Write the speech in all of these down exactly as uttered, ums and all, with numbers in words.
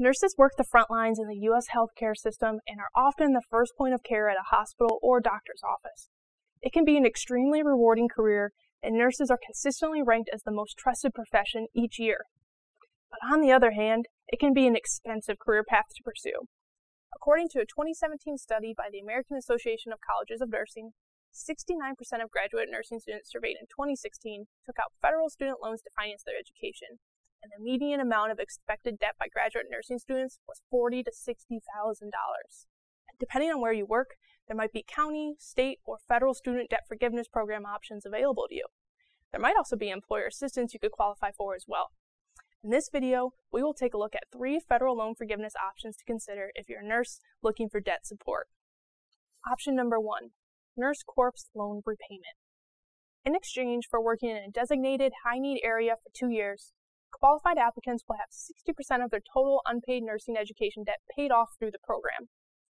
Nurses work the front lines in the U S healthcare system and are often the first point of care at a hospital or doctor's office. It can be an extremely rewarding career, and nurses are consistently ranked as the most trusted profession each year. But on the other hand, it can be an expensive career path to pursue. According to a twenty seventeen study by the American Association of Colleges of Nursing, sixty-nine percent of graduate nursing students surveyed in twenty sixteen took out federal student loans to finance their education, and the median amount of expected debt by graduate nursing students was forty thousand to sixty thousand dollars. Depending on where you work, there might be county, state, or federal student debt forgiveness program options available to you. There might also be employer assistance you could qualify for as well. In this video, we will take a look at three federal loan forgiveness options to consider if you're a nurse looking for debt support. Option number one, Nurse Corps loan repayment. In exchange for working in a designated high-need area for two years, qualified applicants will have sixty percent of their total unpaid nursing education debt paid off through the program.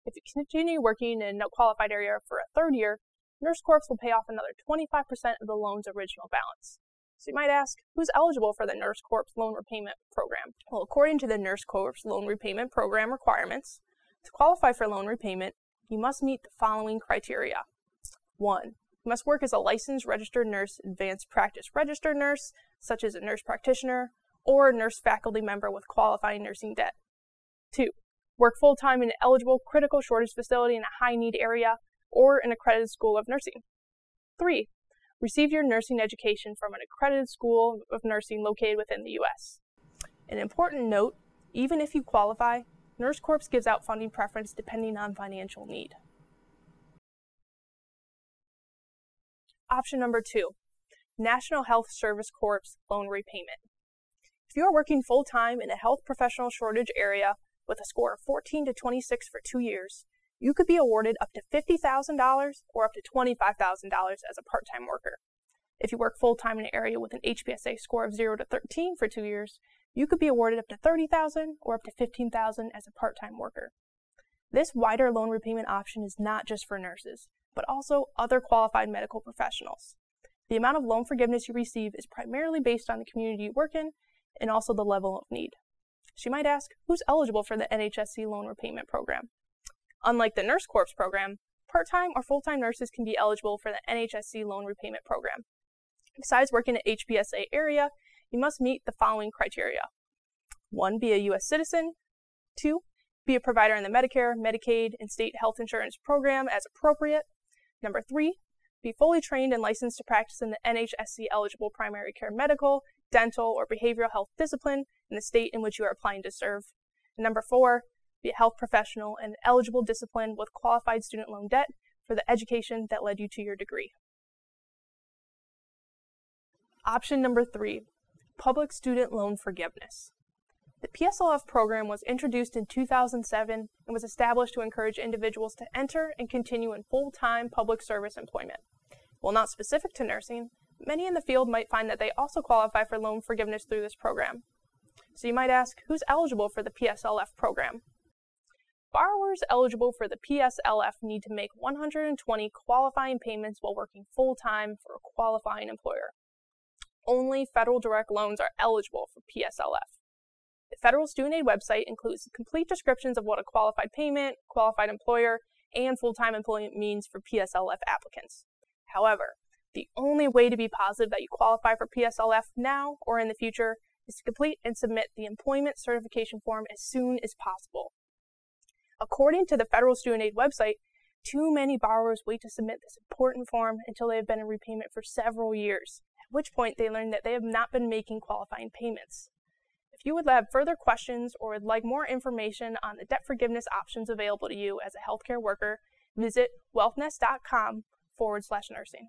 If you continue working in a qualified area for a third year, Nurse Corps will pay off another twenty-five percent of the loan's original balance. So you might ask, who's eligible for the Nurse Corps Loan Repayment Program? Well, according to the Nurse Corps Loan Repayment Program requirements, to qualify for loan repayment, you must meet the following criteria. One, you must work as a licensed registered nurse, advanced practice registered nurse, such as a nurse practitioner, or a nurse faculty member with qualifying nursing debt. Two, work full-time in an eligible critical shortage facility in a high-need area or an accredited school of nursing. Three, receive your nursing education from an accredited school of nursing located within the U S An important note, even if you qualify, Nurse Corps gives out funding preference depending on financial need. Option number two, National Health Service Corps loan repayment. If you are working full-time in a health professional shortage area with a score of fourteen to twenty-six for two years, you could be awarded up to fifty thousand dollars or up to twenty-five thousand dollars as a part-time worker. If you work full-time in an area with an H P S A score of zero to thirteen for two years, you could be awarded up to thirty thousand dollars or up to fifteen thousand dollars as a part-time worker. This wider loan repayment option is not just for nurses, but also other qualified medical professionals. The amount of loan forgiveness you receive is primarily based on the community you work in and also the level of need. So you might ask, who's eligible for the N H S C loan repayment program? Unlike the Nurse Corps program, part-time or full-time nurses can be eligible for the N H S C loan repayment program. Besides working in an H B S A area, you must meet the following criteria. One, be a U S citizen. Two, be a provider in the Medicare, Medicaid, and state health insurance program as appropriate. Number three, be fully trained and licensed to practice in the N H S C-eligible primary care medical, dental, or behavioral health discipline in the state in which you are applying to serve. And number four, be a health professional in an eligible discipline with qualified student loan debt for the education that led you to your degree. Option number three, public student loan forgiveness. The P S L F program was introduced in two thousand seven and was established to encourage individuals to enter and continue in full-time public service employment. While not specific to nursing, many in the field might find that they also qualify for loan forgiveness through this program. So you might ask, who's eligible for the P S L F program? Borrowers eligible for the P S L F need to make one hundred twenty qualifying payments while working full-time for a qualifying employer. Only Federal Direct Loans are eligible for P S L F. The Federal Student Aid website includes complete descriptions of what a qualified payment, qualified employer, and full-time employment means for P S L F applicants. However, the only way to be positive that you qualify for P S L F now or in the future is to complete and submit the employment certification form as soon as possible. According to the Federal Student Aid website, too many borrowers wait to submit this important form until they have been in repayment for several years, at which point they learn that they have not been making qualifying payments. If you would have further questions or would like more information on the debt forgiveness options available to you as a healthcare worker, visit wealthness dot com forward slash nursing.